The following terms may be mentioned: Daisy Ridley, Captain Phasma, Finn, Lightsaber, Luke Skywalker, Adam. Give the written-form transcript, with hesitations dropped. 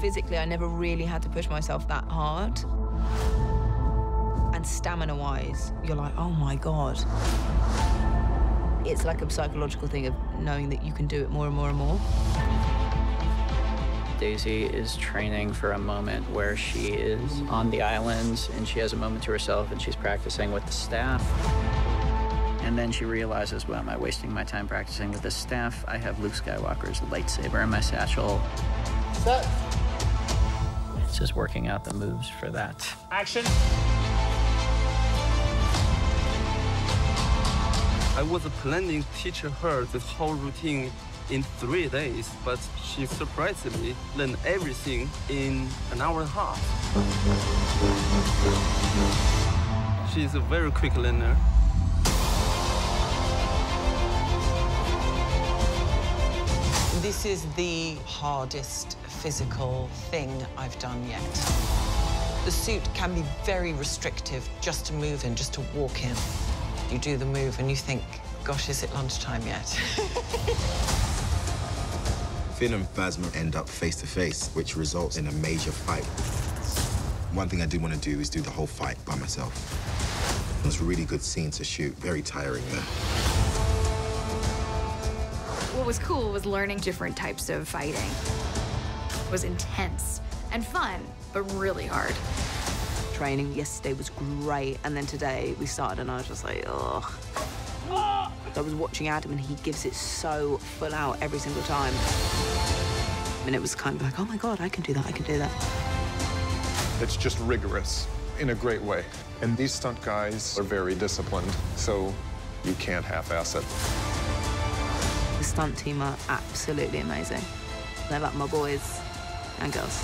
Physically, I never really had to push myself that hard. And stamina-wise, you're like, oh my God. It's like a psychological thing of knowing that you can do it more and more and more. Daisy is training for a moment where she is on the islands and she has a moment to herself and she's practicing with the staff. And then she realizes, well, am I wasting my time practicing with the staff? I have Luke Skywalker's lightsaber in my satchel. Set. It's just working out the moves for that. Action. I was planning to teach her this whole routine in 3 days, but she surprisingly learned everything in an hour and a half. She's a very quick learner. This is the hardest physical thing I've done yet. The suit can be very restrictive just to move in, just to walk in. You do the move and you think, gosh, is it lunchtime yet? Finn and Phasma end up face-to-face, which results in a major fight. One thing I do want to do is do the whole fight by myself. It was a really good scene to shoot, very tiring though. What was cool was learning different types of fighting. It was intense and fun, but really hard. Training yesterday was great, and then today we started and I was just like, ugh. Oh. I was watching Adam and he gives it so full out every single time. And it was kind of like, oh my God, I can do that, I can do that. It's just rigorous in a great way. And these stunt guys are very disciplined, so you can't half-ass it. The stunt team are absolutely amazing. They're like my boys and girls.